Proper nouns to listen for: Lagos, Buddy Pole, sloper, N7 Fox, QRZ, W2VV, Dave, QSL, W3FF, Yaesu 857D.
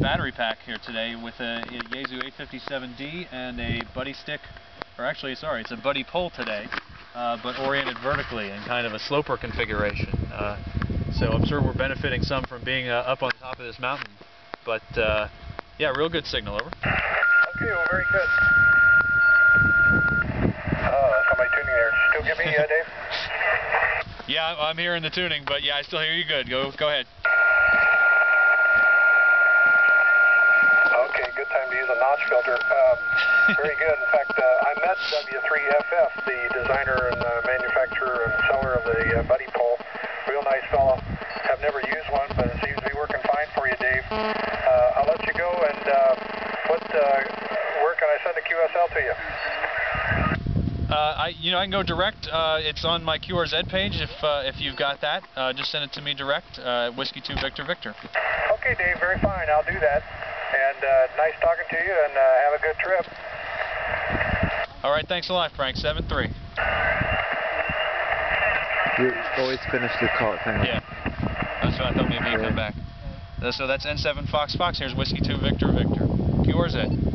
battery pack here today with a Yaesu 857D and a Buddy stick, or actually, sorry, it's a Buddy Pole today, but oriented vertically in kind of a sloper configuration. So I'm sure we're benefiting some from being up on top of this mountain. But yeah, real good signal, over. Okay, well, very good. Somebody tuning there. Still get me, Dave? Yeah, I'm hearing the tuning, but yeah, I still hear you good. Go ahead. Okay, good time to use a notch filter. Very good. In fact, I met W3FF, the designer and manufacturer and seller of the Buddy Pole. Real nice fellow. Have never used one, but it seems to be working fine for you, Dave. I'll let you go, and where can I send a QSL to you? I can go direct. It's on my QRZ page. If you've got that, just send it to me direct. Whiskey 2 Victor Victor. Okay, Dave. Very fine. I'll do that. And nice talking to you. And have a good trip. All right. Thanks a lot, Frank. 7-3. You always finish the call thing. Yeah. That's what I thought. Maybe you come back. So that's N7 Fox. Here's Whiskey 2 Victor Victor. QRZ.